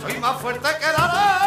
soy más fuerte que la ley.